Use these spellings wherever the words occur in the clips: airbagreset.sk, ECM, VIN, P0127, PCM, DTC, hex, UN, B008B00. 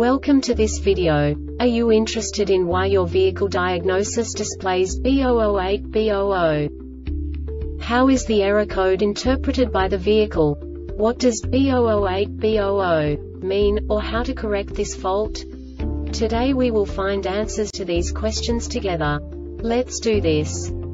Welcome to this video. Are you interested in why your vehicle diagnosis displays B008B00? How is the error code interpreted by the vehicle? What does B008B00 mean, or how to correct this fault? Today we will find answers to these questions together. Let's do this.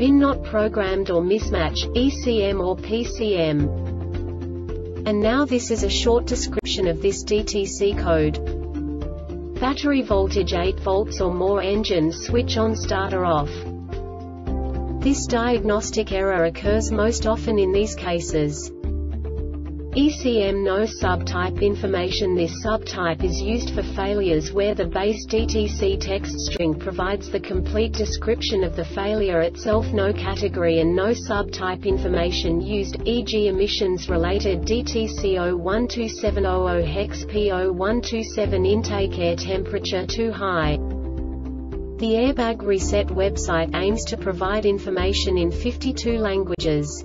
VIN not programmed or mismatch, ECM or PCM. And now this is a short description of this DTC code. Battery voltage 8 volts or more, engine switch on, starter off. This diagnostic error occurs most often in these cases. ECM no subtype information. This subtype is used for failures where the base DTC text string provides the complete description of the failure itself. No category and no subtype information used, e.g. emissions related DTC 012700 hex P0127 intake air temperature too high. The Airbag Reset website aims to provide information in 52 languages.